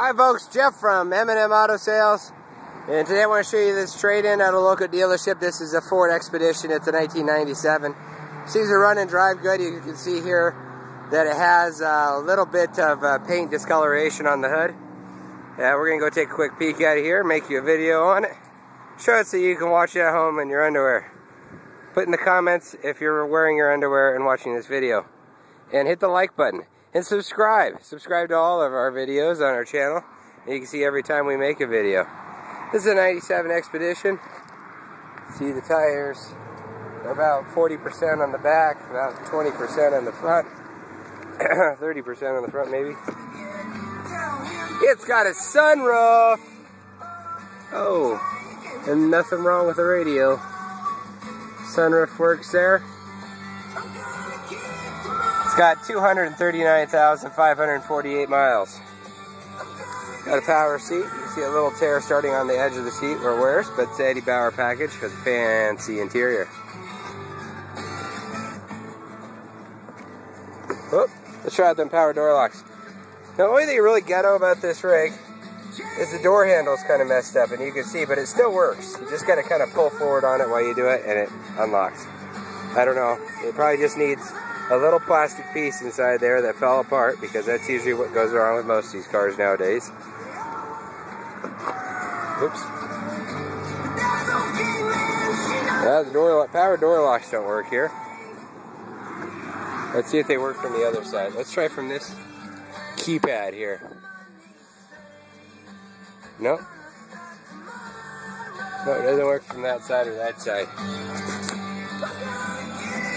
Hi folks, Jeff from M&M Auto Sales, and today I want to show you this trade-in at a local dealership. This is a Ford Expedition. It's a 1997. Seems to run and drive good. You can see here that it has a little bit of paint discoloration on the hood. We're going to go take a quick peek at it here, make you a video on it, show it so you can watch it at home in your underwear. Put in the comments if you're wearing your underwear and watching this video. And hit the like button. And subscribe. Subscribe to all of our videos on our channel. And you can see every time we make a video. This is a 97 Expedition. See the tires are about 40% on the back, about 20% on the front, 30% on the front maybe. It's got a sunroof. Oh, and nothing wrong with the radio. Sunroof works there. Got 239,548 miles. Got a power seat. You can see a little tear starting on the edge of the seat where it wears, but it's the Eddie Bauer package with a fancy interior. Oh, let's try out them power door locks. Now, the only thing really ghetto about this rig is the door handle's kind of messed up, and you can see, but it still works. You just got to kind of pull forward on it while you do it, and it unlocks. I don't know. It probably just needs a little plastic piece inside there that fell apart, because that's usually what goes wrong with most of these cars nowadays. Oops. Well, the power door locks don't work here. Let's see if they work from the other side. Let's try from this keypad here. Nope. No, it doesn't work from that side or that side.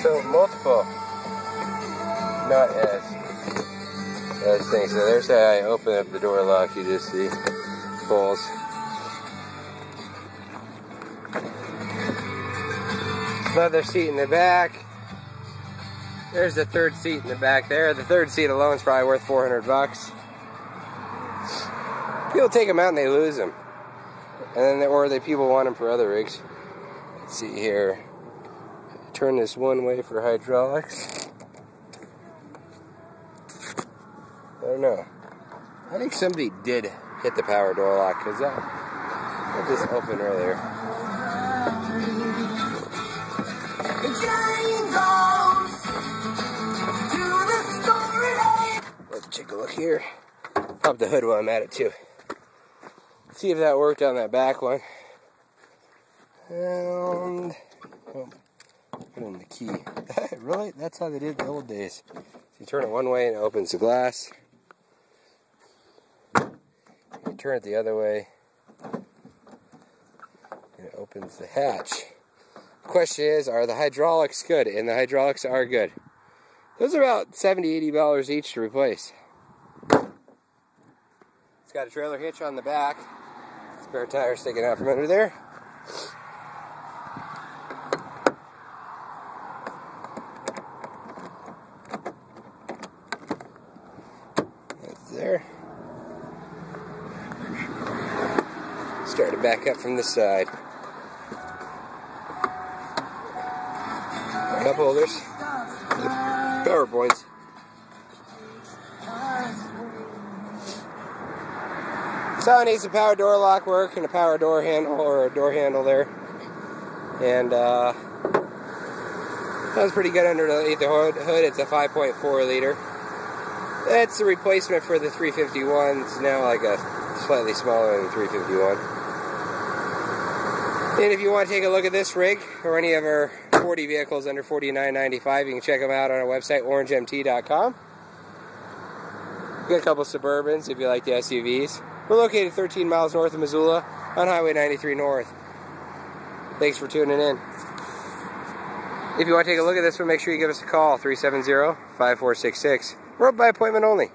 So, multiple. Not as those things. So there's how I open up the door lock. You just see holes. Leather seat in the back. There's the third seat in the back there. The third seat alone is probably worth $400. People take them out and they lose them, and then people want them for other rigs. Let's see here. Turn this one way for hydraulics. I don't know. I think somebody did hit the power door lock, because that just opened earlier. Let's take a look here. Pop the hood while I'm at it, too. See if that worked on that back one. And oh, put in the key. Really? That's how they did the old days. So you turn it one way and it opens the glass. Turn it the other way, and it opens the hatch. Question is, are the hydraulics good? And the hydraulics are good. Those are about $70–$80 each to replace. It's got a trailer hitch on the back. Spare tire sticking out from under there. That's there. Start to back up from the side. Cup holders. Power points. So it needs a power door lock work and a power door handle, or a door handle there. And that was pretty good underneath the hood. It's a 5.4 liter. That's the replacement for the 351. It's now like a slightly smaller than the 351. And if you want to take a look at this rig or any of our 40 vehicles under $49.95, you can check them out on our website, orangemt.com. We've got a couple Suburbans if you like the SUVs. We're located 13 miles north of Missoula on Highway 93 North. Thanks for tuning in. If you want to take a look at this one, make sure you give us a call, 370-5466. We're up by appointment only.